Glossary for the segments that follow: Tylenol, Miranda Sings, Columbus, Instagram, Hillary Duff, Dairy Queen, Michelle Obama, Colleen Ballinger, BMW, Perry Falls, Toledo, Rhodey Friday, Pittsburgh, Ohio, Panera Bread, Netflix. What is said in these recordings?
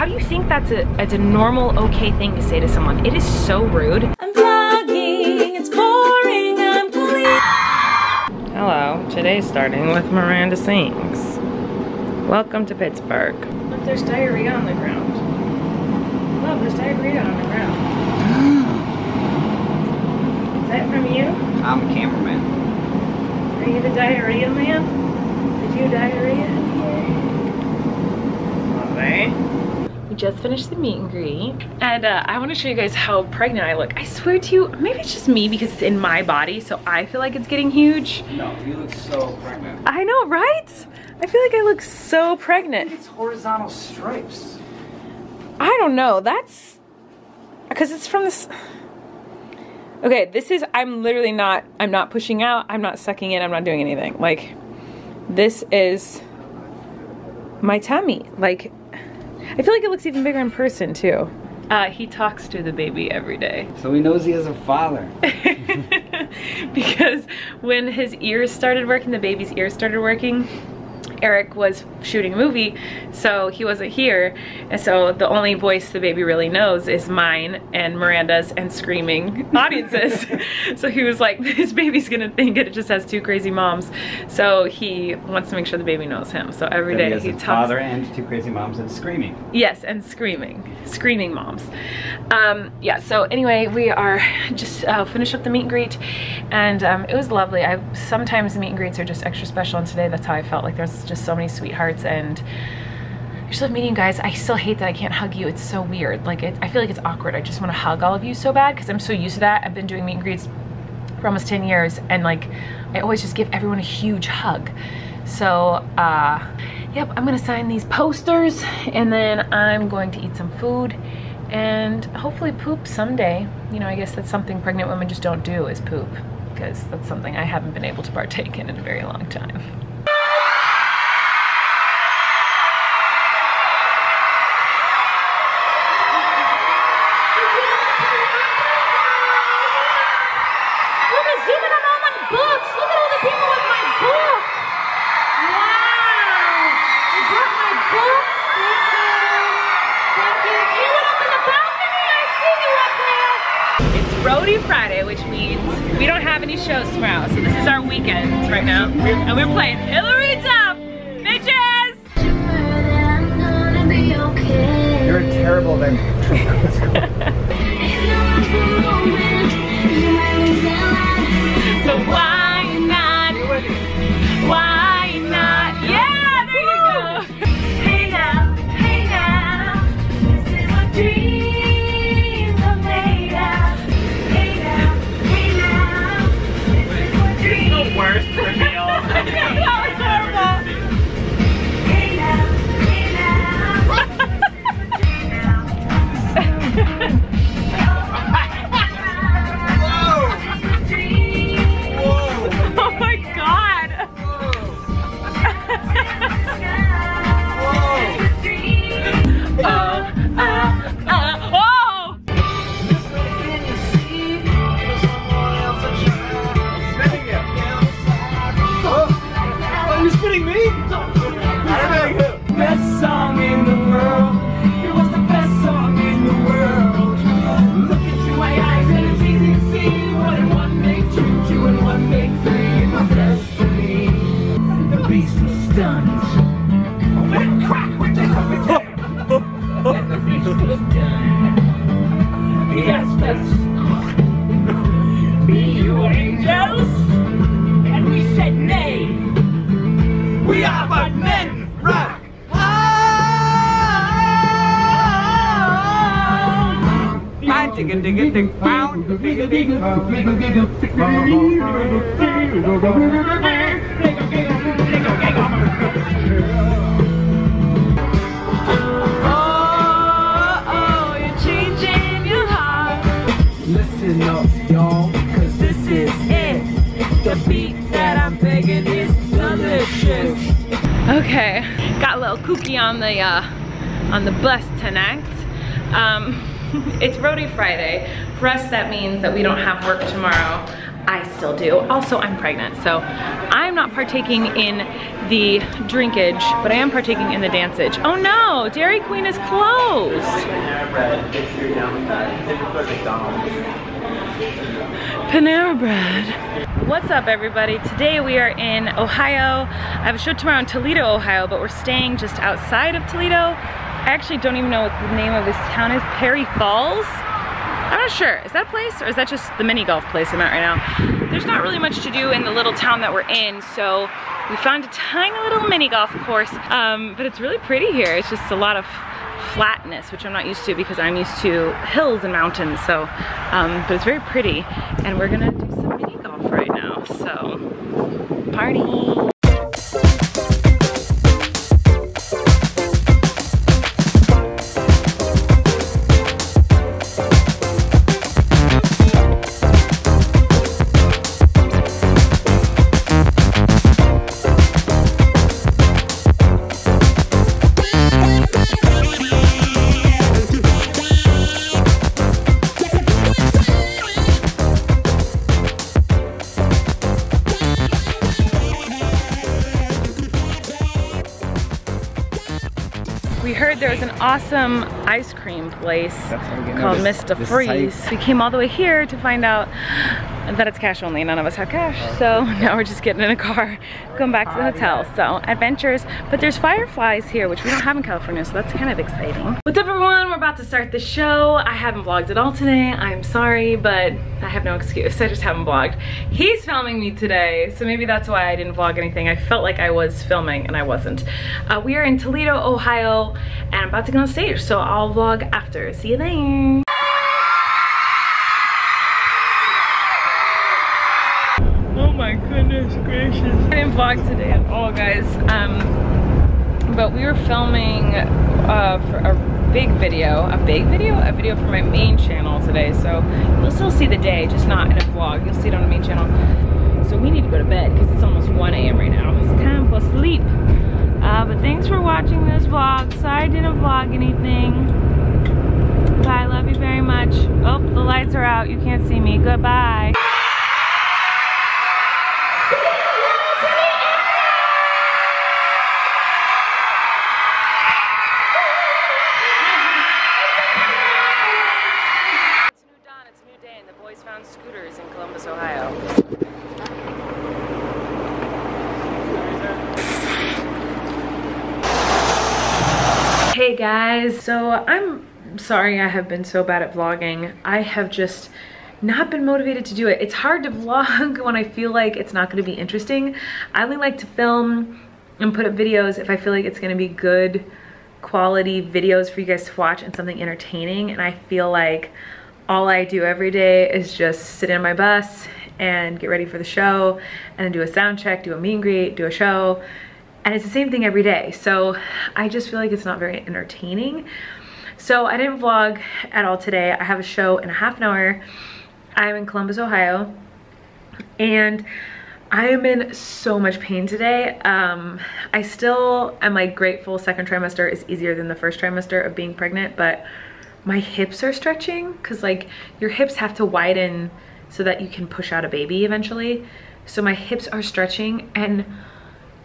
how do you think that's a normal, okay thing to say to someone? It is so rude. I'm vlogging, it's boring, I'm bleeding. Hello, today's starting with Miranda Sings. Welcome to Pittsburgh. Look, there's diarrhea on the ground. Look, there's diarrhea on the ground. Is that from you? I'm a cameraman. Are you the diarrhea man? Did you diarrhea in here? Alright. We just finished the meet and greet. And I want to show you guys how pregnant I look. I swear to you, maybe it's just me because it's in my body, so I feel like it's getting huge. No, you look so pregnant. I know, right? I feel like I look so pregnant. It's horizontal stripes. I don't know. That's because it's from this. Okay, this is. I'm literally not. I'm not pushing out. I'm not sucking in. I'm not doing anything. Like, this is my tummy. Like, I feel like it looks even bigger in person too. He talks to the baby every day. So he knows he has a father. Because when his ears started working, the baby's ears started working, Eric was shooting a movie, so he wasn't here, and so the only voice the baby really knows is mine and Miranda's and screaming audiences. So he was like, this baby's gonna think it just has two crazy moms, so he wants to make sure the baby knows him. So every day he talks. Father and two crazy moms and screaming. Yes, and screaming moms. Yeah, so anyway, we are just finished up the meet and greet, and it was lovely. Sometimes the meet and greets are just extra special, and today that's how I felt. Like, there's just so many sweethearts, and I just love meeting you guys. I still hate that I can't hug you. It's so weird. Like, I feel like it's awkward. I just want to hug all of you so bad because I'm so used to that. I've been doing meet and greets for almost 10 years, and like, I always just give everyone a huge hug. So yep, I'm gonna sign these posters, and then I'm going to eat some food and hopefully poop someday. You know, I guess that's something pregnant women just don't do, is poop, because that's something I haven't been able to partake in a very long time. Rhodey Friday, which means we don't have any shows tomorrow, so this is our weekend right now, and we're playing Hillary Duff, bitches! You're a terrible thing. So why not, yeah, there you go! Hang out, this is my dream. Okay, got a little kooky on the bus tonight. It's Rhodey Friday. For us, that means that we don't have work tomorrow. I still do. Also, I'm pregnant, so I'm not partaking in the drinkage, but I am partaking in the danceage. Oh no, Dairy Queen is closed. Panera bread. What's up, everybody? Today we are in Ohio. I have a show tomorrow in Toledo, Ohio, but we're staying just outside of Toledo. I actually don't even know what the name of this town is. Perry Falls? I'm not sure. Is that a place, or is that just the mini golf place I'm at right now? There's not really much to do in the little town that we're in, so we found a tiny little mini golf course, but it's really pretty here. It's just a lot of flatness, which I'm not used to because I'm used to hills and mountains, so, but it's very pretty, and we're gonna do some mini golf right now, so, party! We heard there was an awesome ice cream place called Mr. Freeze. We came all the way here to find out that it's cash only. None of us have cash, so now we're just getting in a car, going back to the hotel. So adventures, but there's fireflies here, which we don't have in California, so that's kind of exciting. What's up, everyone? We're about to start the show. I haven't vlogged at all today. I'm sorry, but I have no excuse. I just haven't vlogged. He's filming me today, so maybe that's why I didn't vlog anything. I felt like I was filming, and I wasn't. We are in Toledo, Ohio, and I'm about to go on stage, so I'll vlog after. See you then. Oh my goodness gracious. I didn't vlog today at all, guys, but we were filming for a big video. A video for my main channel today, so you'll still see the day, just not in a vlog. You'll see it on the main channel. So we need to go to bed because it's almost 1 a.m. right now. It's time for sleep. But thanks for watching this vlog. Sorry I didn't vlog anything. Bye, love you very much. Oh, the lights are out. You can't see me. Goodbye. It's a new dawn. It's a new day, and the boys found scooters in Columbus, Ohio. Hey guys, so I'm sorry I have been so bad at vlogging. I have just not been motivated to do it. It's hard to vlog when I feel like it's not gonna be interesting. I only like to film and put up videos if I feel like it's gonna be good quality videos for you guys to watch and something entertaining. And I feel like all I do every day is just sit in my bus and get ready for the show and do a sound check, do a meet and greet, do a show. And it's the same thing every day, so I just feel like it's not very entertaining. So I didn't vlog at all today. I have a show in a half an hour. I'm in Columbus, Ohio, and I am in so much pain today. I still am like grateful second trimester is easier than the first trimester of being pregnant, but my hips are stretching because like your hips have to widen so that you can push out a baby eventually. So my hips are stretching and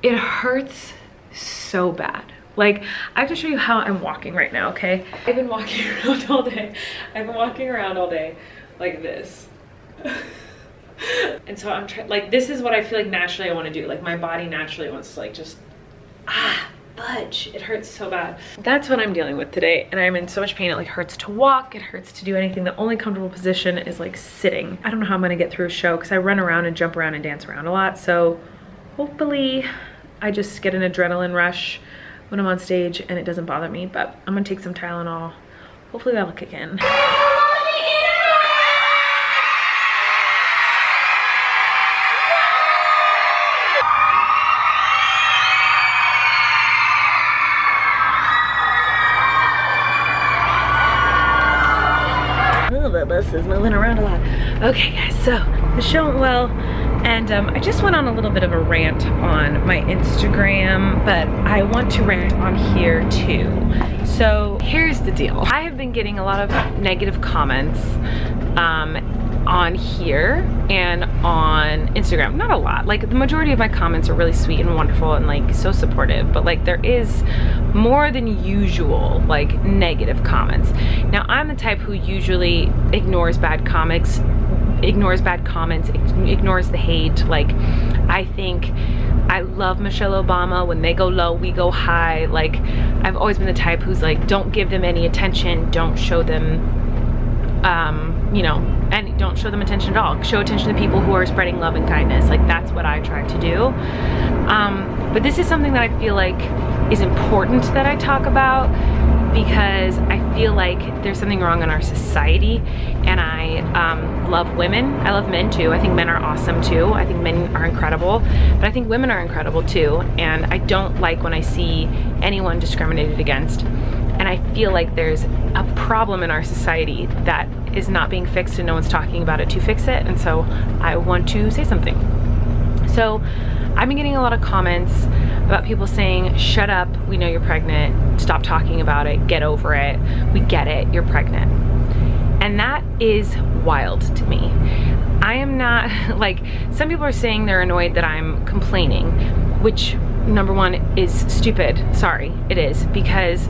it hurts so bad. Like, I have to show you how I'm walking right now, okay? I've been walking around all day. Like this. And so I'm trying, like, this is what I feel like naturally I want to do. Like, my body naturally wants to, like, just, budge. It hurts so bad. That's what I'm dealing with today, and I'm in so much pain. It, like, hurts to walk. It hurts to do anything. The only comfortable position is, like, sitting. I don't know how I'm going to get through a show because I run around and jump around and dance around a lot, so hopefully I just get an adrenaline rush when I'm on stage and it doesn't bother me, but I'm gonna take some Tylenol. Hopefully that'll kick in. Oh, that bus is moving around a lot. Okay guys, so the show went well. And I just went on a little bit of a rant on my Instagram, but I want to rant on here too. So here's the deal. I have been getting a lot of negative comments on here and on Instagram. Not a lot. Like, the majority of my comments are really sweet and wonderful and like so supportive, but like there is more than usual like negative comments. Now, I'm the type who usually ignores bad comments, ignores the hate. Like, I think I love Michelle Obama. When they go low, we go high. Like, I've always been the type who's like, don't give them any attention, don't show them and don't show them attention at all. Show attention to people who are spreading love and kindness. Like, that's what I try to do. But this is something that I feel like is important that I talk about, because I feel like there's something wrong in our society. And I love women. I love men too. I think men are awesome too. I think men are incredible, but I think women are incredible too. And I don't like when I see anyone discriminated against. And I feel like there's a problem in our society that is not being fixed, and no one's talking about it to fix it. And so I want to say something. So I've been getting a lot of comments about people saying, shut up, we know you're pregnant, stop talking about it, get over it, we get it, you're pregnant. And that is wild to me. I am not, like, some people are saying they're annoyed that I'm complaining, which, number one, is stupid. Sorry, it is, because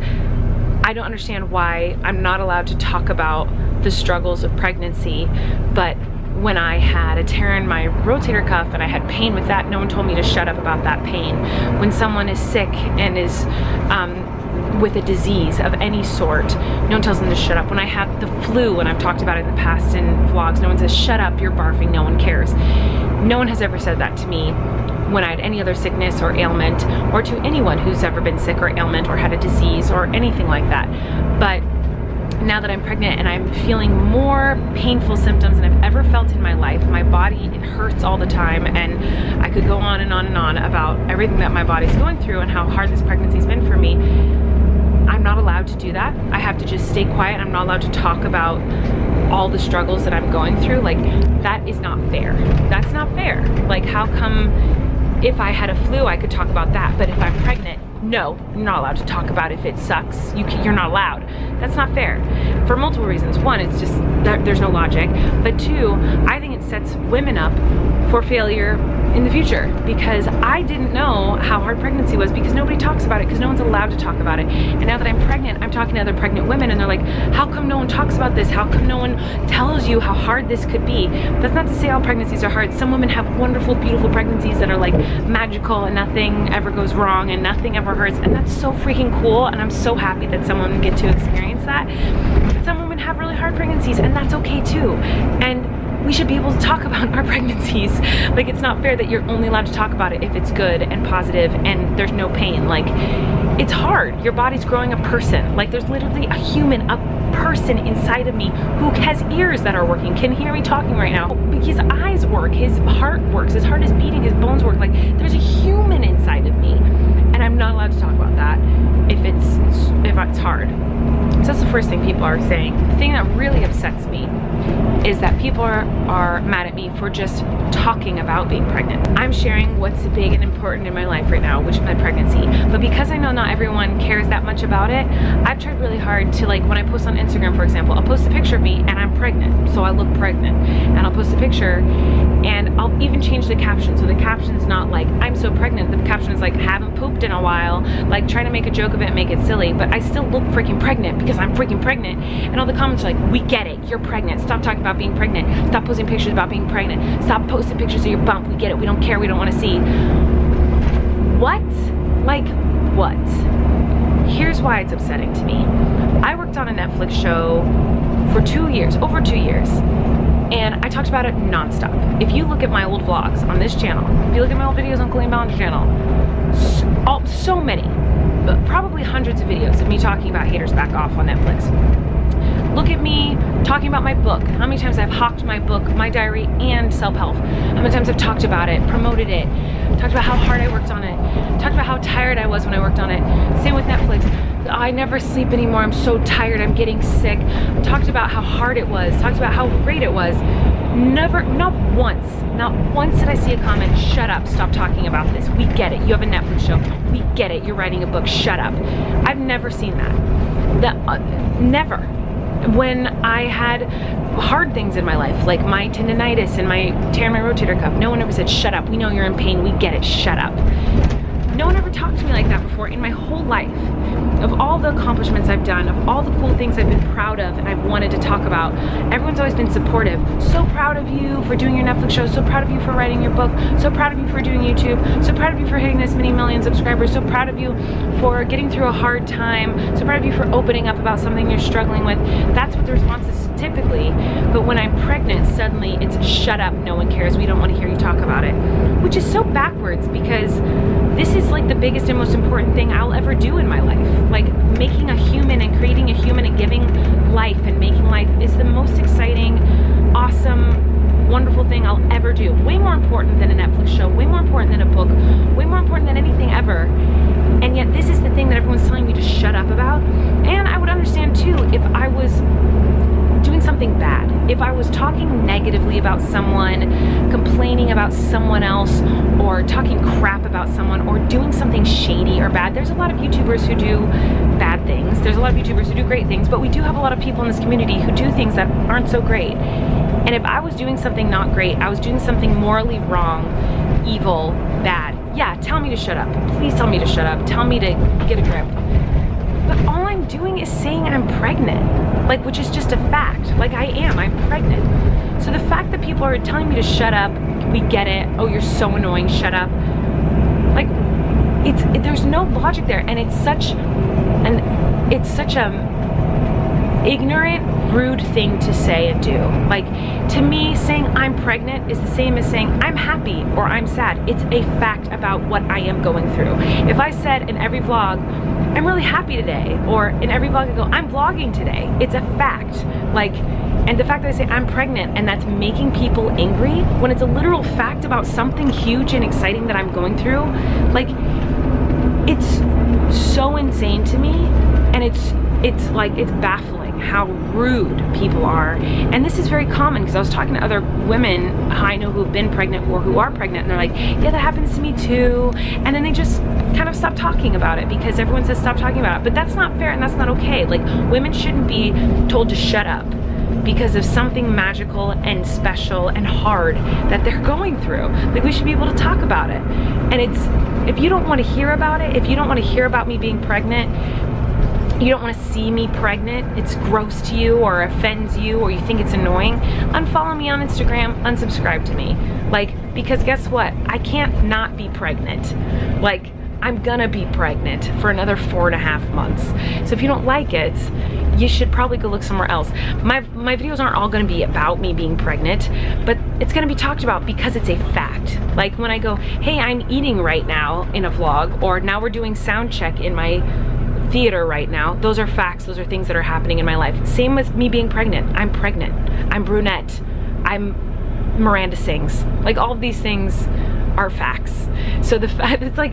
I don't understand why I'm not allowed to talk about the struggles of pregnancy. But when I had a tear in my rotator cuff and I had pain with that, no one told me to shut up about that pain. When someone is sick and is with a disease of any sort, no one tells them to shut up. When I had the flu, and I've talked about it in the past in vlogs, no one says, shut up, you're barfing, no one cares. No one has ever said that to me when I had any other sickness or ailment, or to anyone who's ever been sick or ailment or had a disease or anything like that. But now that I'm pregnant and I'm feeling more painful symptoms than I've ever felt in my life, my body, it hurts all the time, and I could go on and on and on about everything that my body's going through and how hard this pregnancy's been for me. I'm not allowed to do that. I have to just stay quiet. I'm not allowed to talk about all the struggles that I'm going through. Like, that is not fair. That's not fair. Like, how come if I had a flu, I could talk about that, but if I'm pregnant, no, you're not allowed to talk about if it sucks. You're not allowed. That's not fair for multiple reasons. One, it's just there's no logic. But two, I think it sets women up for failure in the future, because I didn't know how hard pregnancy was because nobody talks about it, because no one's allowed to talk about it. And now that I'm pregnant, I'm talking to other pregnant women and they're like, how come no one talks about this? How come no one tells you how hard this could be? That's not to say all pregnancies are hard. Some women have wonderful, beautiful pregnancies that are like magical and nothing ever goes wrong and nothing ever hurts, and that's so freaking cool, and I'm so happy that someone would get to experience that. But some women have really hard pregnancies, and that's okay too. And we should be able to talk about our pregnancies. Like, it's not fair that you're only allowed to talk about it if it's good and positive and there's no pain. Like, it's hard. Your body's growing a person. Like, there's literally a human, a person inside of me who has ears that are working, can hear me talking right now. His eyes work, his heart works, his heart is beating, his bones work. Like, there's a human inside of me, and I'm not allowed to talk about that if it's hard. So that's the first thing people are saying. The thing that really upsets me is that people are mad at me for just talking about being pregnant. I'm sharing what's big and important in my life right now, which is my pregnancy. But because I know not everyone cares that much about it, I've tried really hard to, like, when I post on Instagram, for example, I'll post a picture of me and I'm pregnant, so I look pregnant. And I'll post a picture and I'll even change the caption. So the caption's not like, I'm so pregnant. The caption is like, haven't pooped in a while, like trying to make a joke of it and make it silly, but I still look freaking pregnant because I'm freaking pregnant. And all the comments are like, we get it, you're pregnant, stop talking about being pregnant, stop posting pictures about being pregnant, stop posting pictures of your bump, we get it, we don't care, we don't want to see. What? Like, what? Here's why it's upsetting to me. I worked on a Netflix show for 2 years, over 2 years, and I talked about it nonstop. If you look at my old vlogs on this channel, if you look at my old videos on Colleen Ballinger channel, so many, but probably hundreds of videos of me talking about Haters Back Off on Netflix. Look at me talking about my book, how many times I've hawked my book, my diary, and self-help, how many times I've talked about it, promoted it, talked about how hard I worked on it, talked about how tired I was when I worked on it. Same with Netflix. I never sleep anymore, I'm so tired, I'm getting sick. Talked about how hard it was, talked about how great it was. Never, not once did I see a comment, shut up, stop talking about this, we get it, you have a Netflix show, we get it, you're writing a book, shut up. I've never seen that. Never. when I had hard things in my life, like my tendinitis and my tear in my rotator cuff. No one ever said, shut up, we know you're in pain, we get it, shut up. No one ever talked to me like that before in my whole life. Of all the accomplishments I've done, of all the cool things I've been proud of and I've wanted to talk about, everyone's always been supportive. So proud of you for doing your Netflix show, so proud of you for writing your book, so proud of you for doing YouTube, so proud of you for hitting this many million subscribers, so proud of you for getting through a hard time, so proud of you for opening up about something you're struggling with. That's what the response is typically, but when I'm pregnant, suddenly it's shut up, no one cares, we don't want to hear you talk about it. Which is so backwards, because this is like the biggest and most important thing I'll ever do in my life. Like making a human and creating a human and giving life and making life is the most exciting, awesome, wonderful thing I'll ever do. Way more important than a Netflix show, way more important than a book, way more important than anything ever. And yet this is the thing that everyone's telling me to shut up about. And I would understand too if I was doing something bad. If I was talking negatively about someone, complaining about someone else, or talking crap about someone, or doing something shady or bad. There's a lot of YouTubers who do bad things. There's a lot of YouTubers who do great things, but we do have a lot of people in this community who do things that aren't so great. And if I was doing something not great, I was doing something morally wrong, evil, bad, yeah, tell me to shut up. Please tell me to shut up. Tell me to get a grip. But all I'm doing is saying I'm pregnant, like, which is just a fact. Like I am, I'm pregnant. So the fact that people are telling me to shut up, we get it, oh, you're so annoying, shut up. Like, there's no logic there, and it's such an ignorant, rude thing to say and do. Like, to me, saying I'm pregnant is the same as saying I'm happy or I'm sad. It's a fact about what I am going through. If I said in every vlog, I'm really happy today, or in every vlog I go, I'm vlogging today, it's a fact. Like, and the fact that I say I'm pregnant and that's making people angry when it's a literal fact about something huge and exciting that I'm going through, like, it's so insane to me, and it's baffling how rude people are. And this is very common, because I was talking to other women I know who've been pregnant or who are pregnant, and they're like, yeah, that happens to me too. And then they just kind of stop talking about it because everyone says stop talking about it. But that's not fair, and that's not okay. Like, women shouldn't be told to shut up because of something magical and special and hard that they're going through. Like, we should be able to talk about it. And it's, if you don't want to hear about it, if you don't want to hear about me being pregnant, you don't want to see me pregnant, it's gross to you or offends you or you think it's annoying, unfollow me on Instagram, unsubscribe to me. Like, because guess what? I can't not be pregnant. Like, I'm gonna be pregnant for another 4.5 months. So if you don't like it, you should probably go look somewhere else. My videos aren't all gonna be about me being pregnant, but it's gonna be talked about because it's a fact. Like, when I go, hey, I'm eating right now in a vlog, or now we're doing sound check in my theater right now, those are facts, those are things that are happening in my life. Same with me being pregnant. I'm pregnant, I'm brunette, I'm Miranda Sings. Like, all of these things are facts. So the fact, it's like,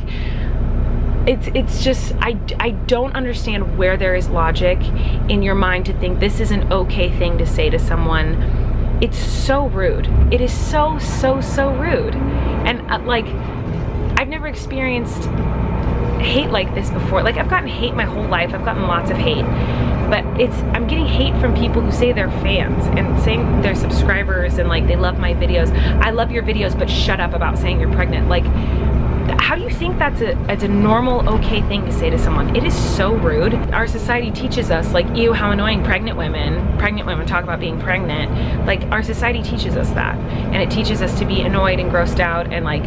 it's just, I don't understand where there is logic in your mind to think this is an okay thing to say to someone. It's so rude. It is so, so, so rude. And like, I've never experienced hate like this before. Like, I've gotten hate my whole life, I've gotten lots of hate, but I'm getting hate from people who say they're fans and saying they're subscribers and like they love my videos. I love your videos, but shut up about saying you're pregnant. Like, how do you think that's a normal, okay thing to say to someone? It is so rude. Our society teaches us, like, ew, how annoying pregnant women talk about being pregnant. Like, our society teaches us that, and it teaches us to be annoyed and grossed out and like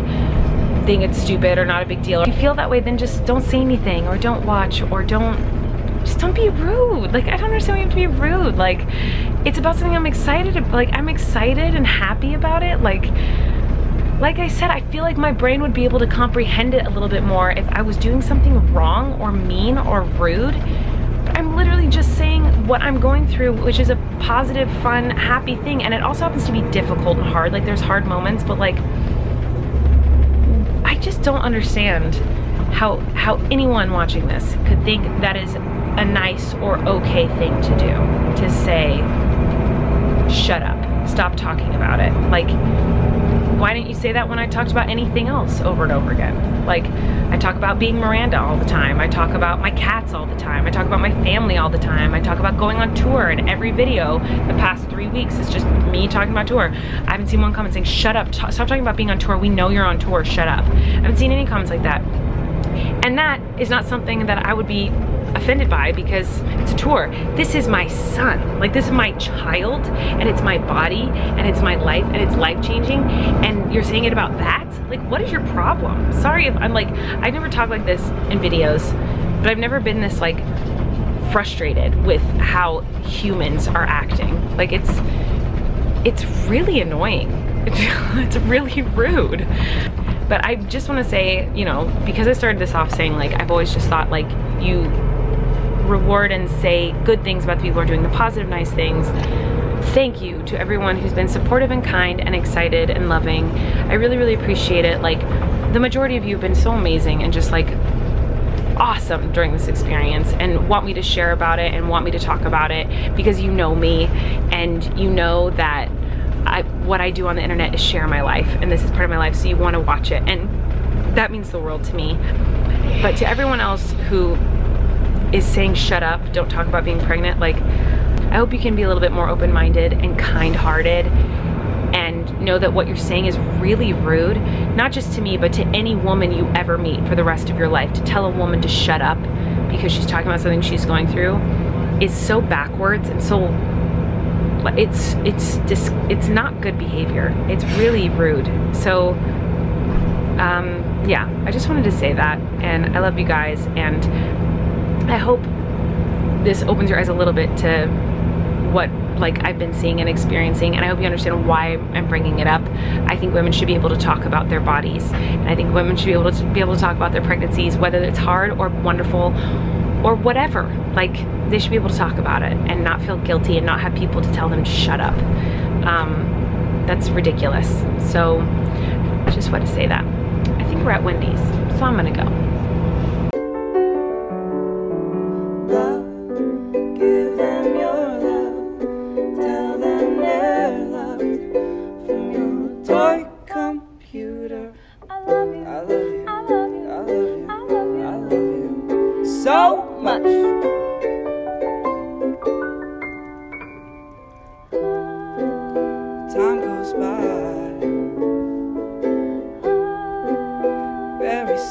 think it's stupid or not a big deal. If you feel that way, then just don't say anything, or don't watch, or just don't be rude. Like, I don't understand why you have to be rude. Like, it's about something I'm excited about. Like, I'm excited and happy about it. Like I said, I feel like my brain would be able to comprehend it a little bit more if I was doing something wrong or mean or rude. I'm literally just saying what I'm going through, which is a positive, fun, happy thing. And it also happens to be difficult and hard. Like, there's hard moments, but like, I just don't understand how anyone watching this could think that is a nice or okay thing to do, to say, shut up, stop talking about it. Like, why didn't you say that when I talked about anything else over and over again? Like, I talk about being Miranda all the time. I talk about my cats all the time. I talk about my family all the time. I talk about going on tour, and every video the past 3 weeks is just me talking about tour. I haven't seen one comment saying, shut up, stop talking about being on tour. We know you're on tour, shut up. I haven't seen any comments like that. And that is not something that I would be offended by, because it's a tour. This is my son, like this is my child, and it's my body, and it's my life, and it's life-changing, and you're saying it about that? Like, what is your problem? Sorry if I'm like, I never talk like this in videos, but I've never been this like frustrated with how humans are acting. Like it's really annoying. It's really rude. But I just want to say, you know, because I started this off saying like, I've always just thought like you reward and say good things about the people who are doing the positive, nice things. Thank you to everyone who's been supportive and kind and excited and loving. I really, really appreciate it. Like, the majority of you have been so amazing and just like awesome during this experience, and want me to share about it and want me to talk about it, because you know me and you know that what I do on the internet is share my life, and this is part of my life, so you want to watch it, and that means the world to me. But to everyone else who is saying shut up, don't talk about being pregnant, like, I hope you can be a little bit more open-minded and kind-hearted, and know that what you're saying is really rude, not just to me, but to any woman you ever meet for the rest of your life. To tell a woman to shut up because she's talking about something she's going through is so backwards, and so it's not good behavior. It's really rude. So yeah, I just wanted to say that, and I love you guys, and I hope this opens your eyes a little bit to what like I've been seeing and experiencing, and I hope you understand why I'm bringing it up. I think women should be able to talk about their bodies, and I think women should be able to talk about their pregnancies, whether it's hard or wonderful or whatever. Like, they should be able to talk about it and not feel guilty and not have people to tell them to shut up. That's ridiculous. So I just want to say that. I think we're at Wendy's, so I'm gonna go.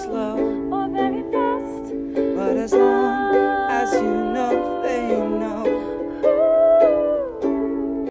Slow.